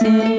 Ni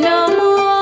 no more.